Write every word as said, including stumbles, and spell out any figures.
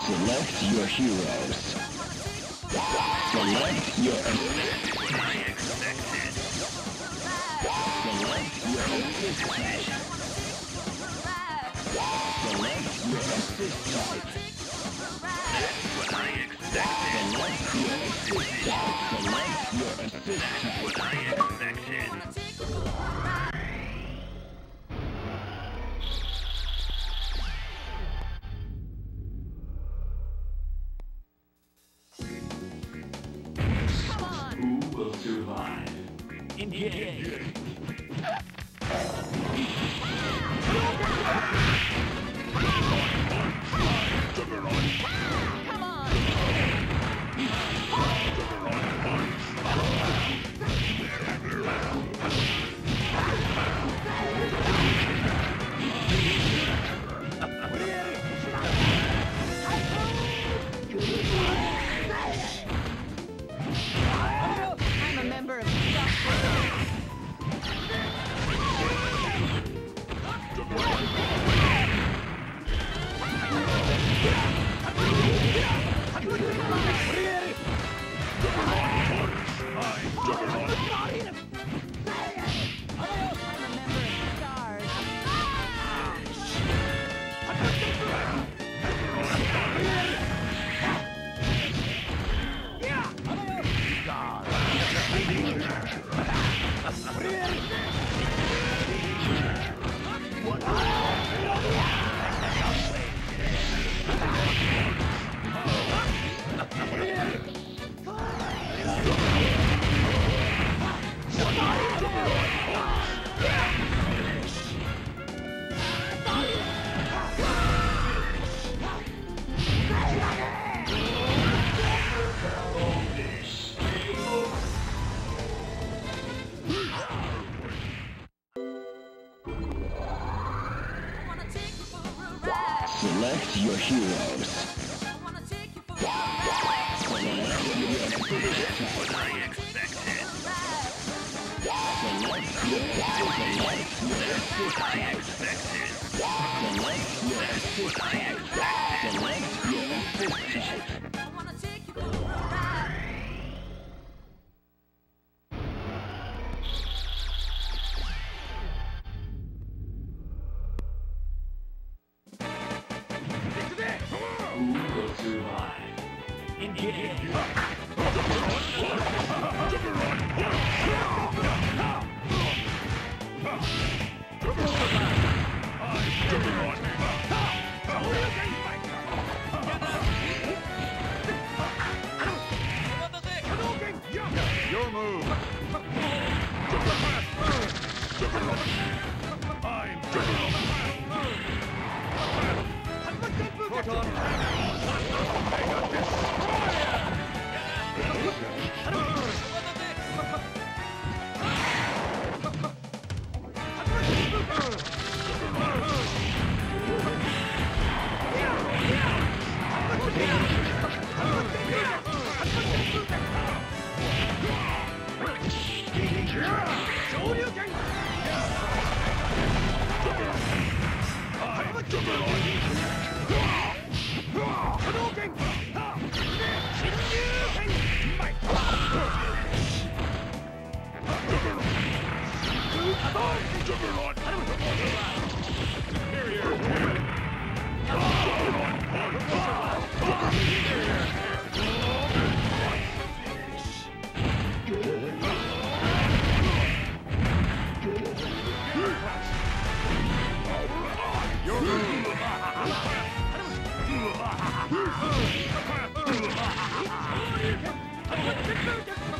Select your heroes. Select your heroes. Select your I expected. Select your assist type. Select your assist type. That's what I expected. Select your assist type. Select your assist type. That's what I expected. Yeah! heroes. What I expected. That's what I expected. That's what I expected. I wanna take you for a ride. Your move. I'm Let's go!